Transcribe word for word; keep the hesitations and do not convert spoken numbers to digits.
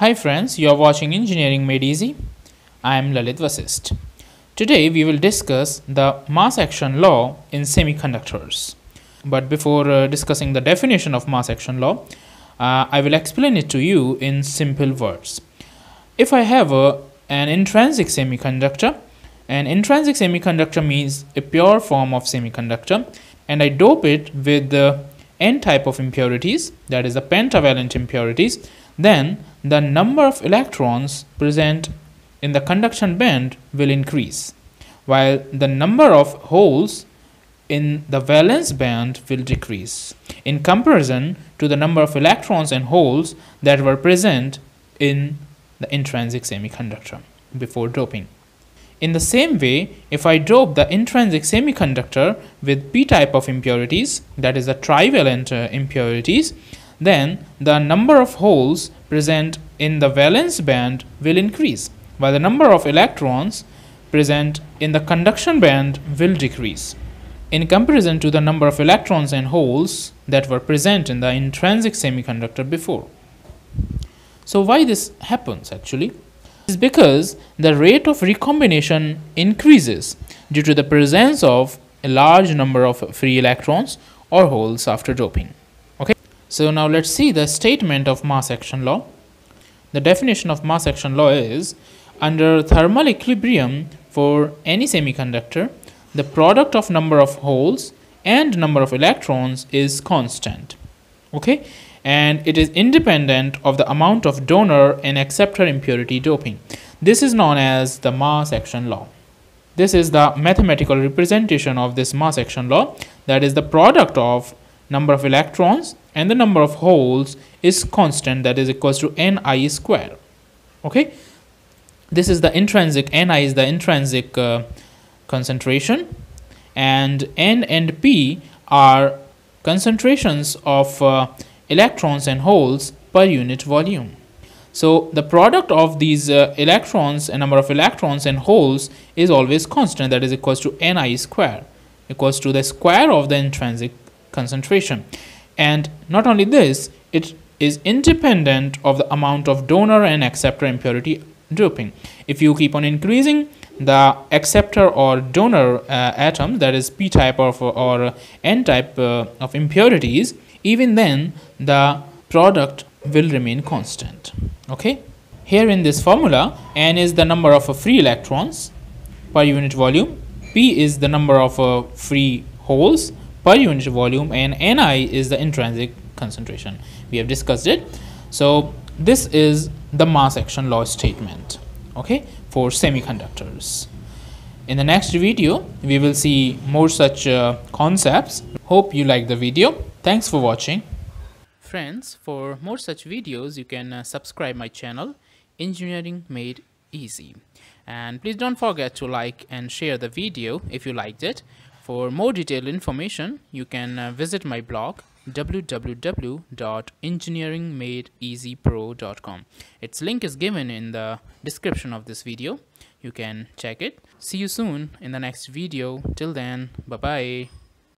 Hi friends, you are watching Engineering Made Easy. I am Lalit Vasist. Today we will discuss the mass action law in semiconductors. But before uh, discussing the definition of mass action law, uh, I will explain it to you in simple words. If I have a, an intrinsic semiconductor, an intrinsic semiconductor means a pure form of semiconductor, and I dope it with the n type of impurities, that is the pentavalent impurities, then the number of electrons present in the conduction band will increase, while the number of holes in the valence band will decrease in comparison to the number of electrons and holes that were present in the intrinsic semiconductor before doping. In the same way, if I dope the intrinsic semiconductor with p-type of impurities, that is the trivalent uh, impurities, then the number of holes present in the valence band will increase, while the number of electrons present in the conduction band will decrease in comparison to the number of electrons and holes that were present in the intrinsic semiconductor before. So why this happens actually? Is because the rate of recombination increases due to the presence of a large number of free electrons or holes after doping. Okay, so now let's see the statement of mass action law. The definition of mass action law is: under thermal equilibrium for any semiconductor, the product of number of holes and number of electrons is constant, okay, and it is independent of the amount of donor and acceptor impurity doping. This is known as the mass action law. This is the mathematical representation of this mass action law, that is the product of number of electrons and the number of holes is constant, that is equals to Ni square. Okay, this is the intrinsic. Ni is the intrinsic uh, concentration, and N and P are concentrations of uh, electrons and holes per unit volume. So the product of these uh, electrons and number of electrons and holes is always constant, that is equals to Ni square, equals to the square of the intrinsic concentration. And not only this, it is independent of the amount of donor and acceptor impurity doping. If you keep on increasing the acceptor or donor uh, atom, that is p-type or, or n-type uh, of impurities, even then the product will remain constant. Okay, here in this formula, N is the number of uh, free electrons per unit volume, P is the number of uh, free holes per unit volume, and Ni is the intrinsic concentration. We have discussed it. So this is the mass action law statement, okay, for semiconductors. In the next video we will see more such uh, concepts. Hope you like the video. Thanks for watching. Friends, for more such videos you can uh, subscribe my channel Engineering Made Easy, and please don't forget to like and share the video if you liked it. For more detailed information you can uh, visit my blog w w w dot engineering made easy pro dot com. Its link is given in the description of this video. You can check it. See you soon in the next video. Till then, bye bye.